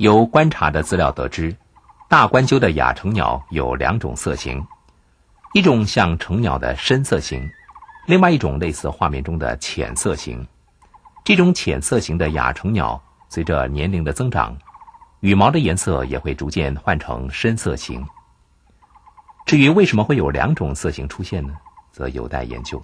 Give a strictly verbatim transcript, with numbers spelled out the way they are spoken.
由观察的资料得知，大冠鸠的亚成鸟有两种色型，一种像成鸟的深色型，另外一种类似画面中的浅色型。这种浅色型的亚成鸟随着年龄的增长，羽毛的颜色也会逐渐换成深色型。至于为什么会有两种色型出现呢，则有待研究。